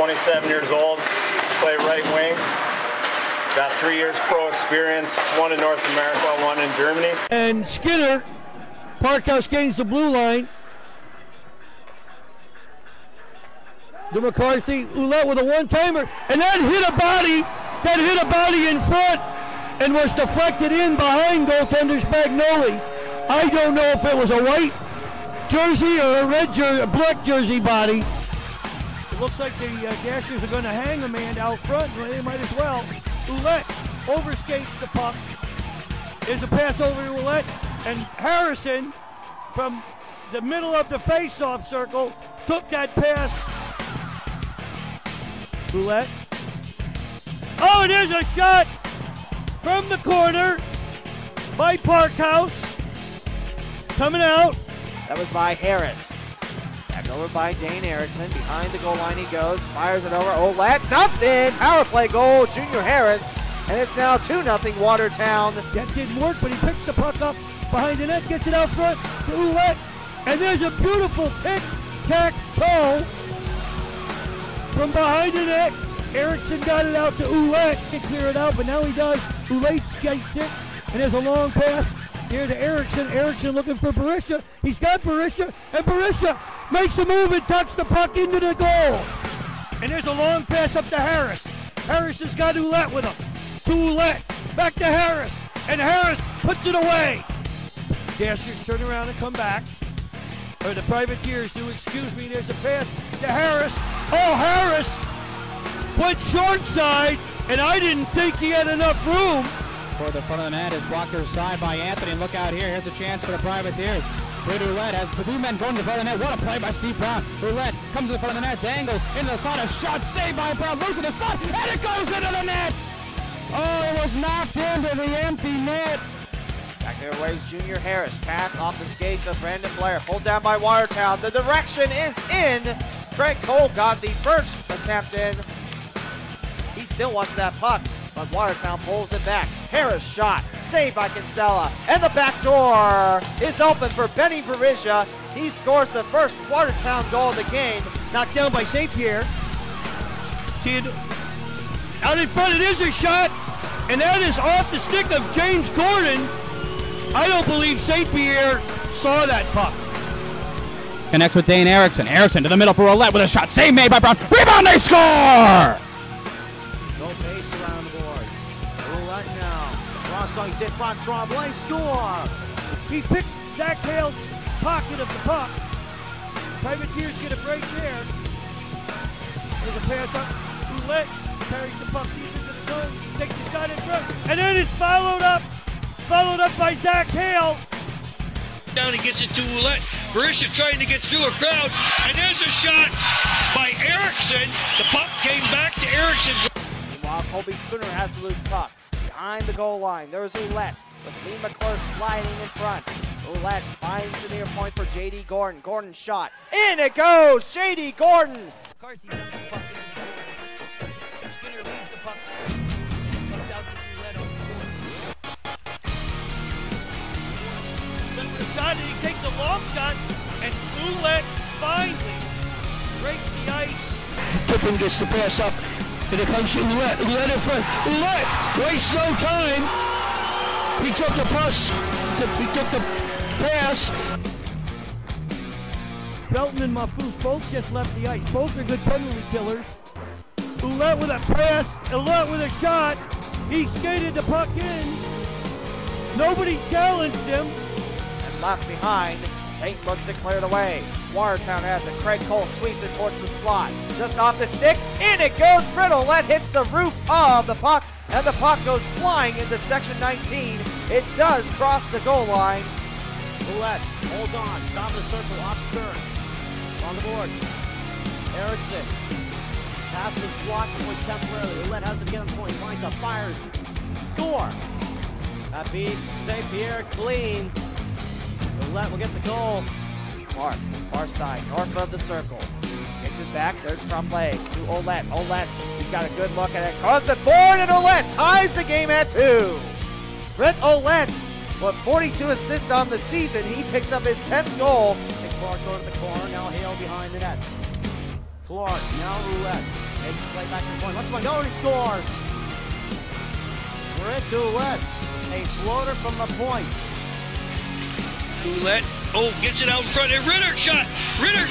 27 years old, play right wing. Got 3 years pro experience, one in North America, one in Germany. And Skinner, Parkhouse gains the blue line. The McCarthy, Ouellette with a one-timer, and that hit a body in front and was deflected in behind goaltenders Magnoli. I don't know if it was a white jersey or a red jersey, a black jersey body. It looks like the Dashers are going to hang a man out front, and they might as well. Ouellette overskates the puck. There's a pass over to Ouellette, and Harrison from the middle of the face-off circle took that pass. Ouellette. Oh, and there's a shot from the corner by Parkhouse. Coming out. That was by Harris. Back over by Dane Erickson. Behind the goal line he goes. Fires it over. Ouellette dumped in. Power play goal. Junior Harris. And it's now 2-0 Watertown. That didn't work, but he picks the puck up behind the net. Gets it out front to Ouellette. And there's a beautiful tic-tac-toe from behind the net. Erickson got it out to Ouellette to clear it out, but now he does. Ouellette skates it, and there's a long pass here to Erickson. Erickson looking for Berisha. He's got Berisha, and Berisha makes a move and tucks the puck into the goal. And there's a long pass up to Harris. Harris has got Ouellette with him. To Ouellette, back to Harris, and Harris puts it away. Dashers turn around and come back. Or the Privateers do, excuse me. There's a pass to Harris. Oh, Harris went short side, and I didn't think he had enough room. For the front of the net is blocked aside by Anthony. Look out here. Here's a chance for the Privateers. Britt Ouellette has two men going to the front of the net. What a play by Steve Brown. Ouellette comes to the front of the net, dangles into the side. A shot saved by Brown. Loses the side, and it goes into the net. Oh, it was knocked into the empty net. Back there waves Junior Harris. Pass off the skates of Brandon Blair. Pulled down by Watertown. The direction is in. Craig Cole got the first attempt in. He still wants that puck, but Watertown pulls it back. Harris shot. Saved by Kinsella. And the back door is open for Benny Berisha. He scores the first Watertown goal of the game. Knocked down by Saint Pierre. Out in front, it is a shot. And that is off the stick of James Gordon. I don't believe St. Pierre saw that puck. Connects with Dane Erickson. Erickson to the middle for Ouellette with a shot. Save made by Brown. Rebound, they score! Go base around the boards. Ouellette now. Rossong's hit front. Trompley score! He picked Zach Hale's pocket of the puck. Privateers get a break there. There's a pass up. Ouellette carries the puck deep into the zone. Takes the shot in front. And then it's followed up by Zach Hale. Down, he gets it to Ouellette. Berisha trying to get through a crowd, and there's a shot by Erickson. The puck came back to Erickson. Meanwhile, Colby Spinner has the loose puck. Behind the goal line, there's Ouellette with Lee McClure sliding in front. Ouellette finds the near point for J.D. Gordon. Gordon's shot. In it goes, J.D. Gordon. McCarthy leaves the puck. Skinner leaves the puck. Comes out to Ouellette. Shot, and he takes a long shot, and Ouellette finally breaks the ice. Tippin gets the pass up, and it comes to Ouellette. Ouellette in front. Ouellette wastes no time. He took the pass. Belton and Mafu both just left the ice. Both are good penalty killers. Ouellette with a pass. Ouellette with a shot. He skated the puck in. Nobody challenged him. Left behind. Tate looks to clear the way. Watertown has it. Craig Cole sweeps it towards the slot. Just off the stick. In it goes. Britt Ouellette hits the roof of the puck. And the puck goes flying into section 19. It does cross the goal line. Ouellette holds on. Top of the circle. Off stern. On the boards. Erickson. Pass was blocked for temporarily. Ouellette has it again on the point. Finds a fires. Score. That beat St. Pierre clean. Ouellette will get the goal. Mark, far side, north of the circle. Gets it back, there's Trompley to Ouellette. Ouellette, he's got a good look at it. Comes it forward, and Ouellette ties the game at 2. Brett Ouellette with 42 assists on the season. He picks up his 10th goal. Clark going to the corner, now Hale behind the net. McClure, now Ouellette. Makes his way back to the point. Once Magnoli scores. Britt Ouellette, a floater from the point. Ouellette, gets it out in front. And Ritter shot. Ritter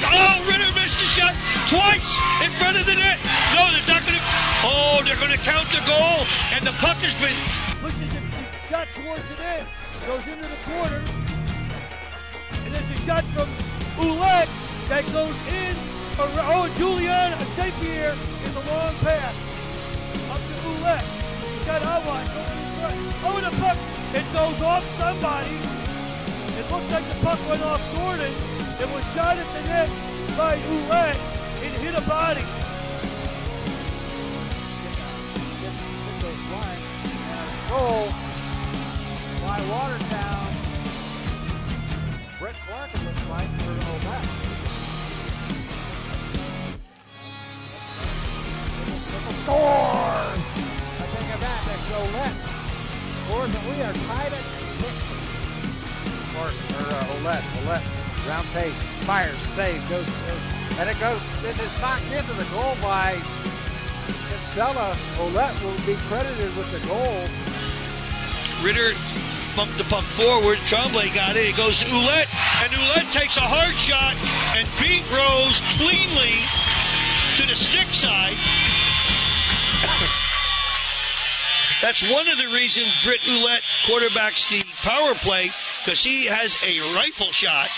missed the shot twice in front of the net. No, there's not going to. Oh, they're going to count the goal. And the puck has been. Pushes the shot towards the net. Goes into the corner. And there's a shot from Ouellette that goes in. Oh, Julian Saint Pierre is a long pass up to Ouellette. He's got Ouellette going in front. Oh, the puck! It goes off somebody. It looks like the puck went off Gordon. It was shot at the net by Ouellette. It hit a body. Goal by Watertown. Brett Clark, it looks like, for the whole back. Score! I take it back, that's Ouellette. Scores, and we are tied at 6. Ouellette. Round Tate, fires, save, goes through. And it goes, it is knocked into the goal by Kinsella. Ouellette will be credited with the goal. Ritter bumped the pump forward, Trompley got it, it goes to Ouellette, and Ouellette takes a hard shot and beat Rose cleanly to the stick side. That's one of the reasons Britt Ouellette quarterbacks the power play, because he has a rifle shot.